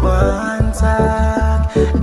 Go and talk,